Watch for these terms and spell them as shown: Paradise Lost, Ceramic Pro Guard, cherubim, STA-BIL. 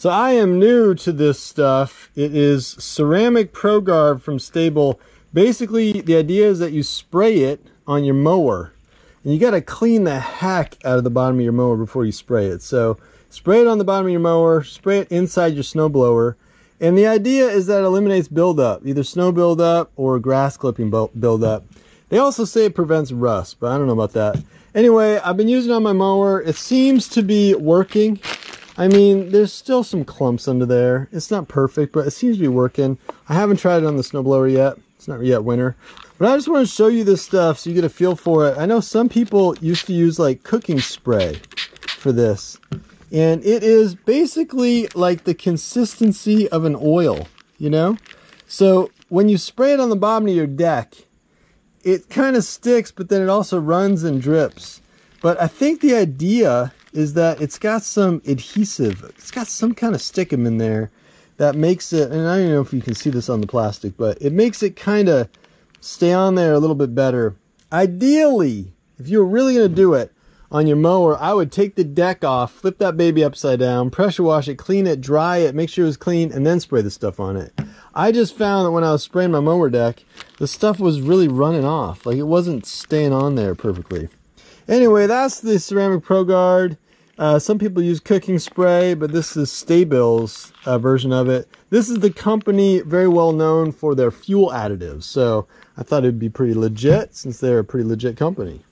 So I am new to this stuff. It is Ceramic Pro Guard from STA-BIL. Basically, the idea is that you spray it on your mower. And you got to clean the heck out of the bottom of your mower before you spray it. So spray it on the bottom of your mower, spray it inside your snowblower. And the idea is that it eliminates buildup, either snow buildup or grass clipping buildup. They also say it prevents rust, but I don't know about that. Anyway, I've been using it on my mower. It seems to be working. I mean, there's still some clumps under there. It's not perfect, but it seems to be working. I haven't tried it on the snowblower yet. It's not yet winter. But I just want to show you this stuff so you get a feel for it. I know some people used to use like cooking spray for this. And it is basically like the consistency of an oil, you know? So when you spray it on the bottom of your deck, it kind of sticks, but then it also runs and drips. But I think the idea is that it's got some adhesive. It's got some kind of stickum in there that makes it, and I don't know if you can see this on the plastic, but it makes it kind of stay on there a little bit better. Ideally, if you were really going to do it on your mower, I would take the deck off, flip that baby upside down, pressure wash it, clean it, dry it, make sure it was clean, and then spray the stuff on it. I just found that when I was spraying my mower deck, the stuff was really running off. Like, it wasn't staying on there perfectly. Anyway, that's the Ceramic Pro Guard. Some people use cooking spray, but this is STA-BIL's version of it. This is the company very well known for their fuel additives, so I thought it'd be pretty legit since they're a pretty legit company.